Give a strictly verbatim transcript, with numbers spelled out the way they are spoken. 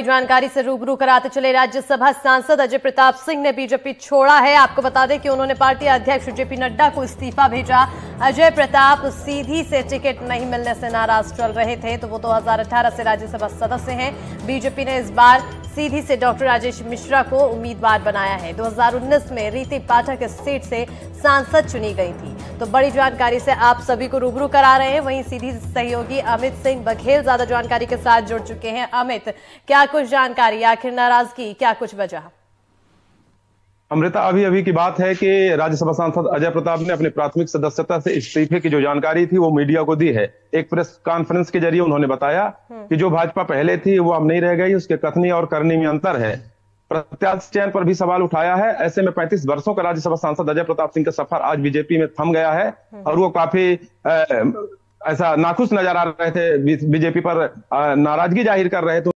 जानकारी से रूबरू कराते चले राज्यसभा सांसद अजय प्रताप सिंह ने बीजेपी छोड़ा है। आपको बता दें कि उन्होंने पार्टी अध्यक्ष जेपी नड्डा को इस्तीफा भेजा। अजय प्रताप सीधी से टिकट नहीं मिलने से नाराज चल रहे थे, तो वो दो हज़ार अठारह से राज्यसभा सदस्य हैं। बीजेपी ने इस बार सीधी से डॉक्टर राजेश मिश्रा को उम्मीदवार बनाया है। दो हज़ार उन्नीस में रीतिक पाठक इस सीट से सांसद चुनी गई थी। तो बड़ी जानकारी से आप सभी को रूबरू करा रहे हैं। वहीं सीधी सहयोगी अमित सिंह बघेल ज्यादा जानकारी के साथ जुड़ चुके हैं। अमित, क्या कुछ जानकारी, आखिर नाराजगी क्या कुछ वजह? अमृता, अभी अभी की बात है कि राज्यसभा सांसद अजय प्रताप ने अपने प्राथमिक सदस्यता से इस्तीफे की जो जानकारी थी वो मीडिया को दी है। एक प्रेस कॉन्फ्रेंस के जरिए उन्होंने बताया कि जो भाजपा पहले थी वो अब नहीं रह गई, उसके कथनी और करनी में अंतर है। प्रत्याशी चयन पर भी सवाल उठाया है। ऐसे में पैंतीस वर्षों का राज्यसभा सांसद अजय प्रताप सिंह का सफर आज बीजेपी में थम गया है और वो काफी ऐसा नाखुश नजर आ रहे थे, बीजेपी पर नाराजगी जाहिर कर रहे थे।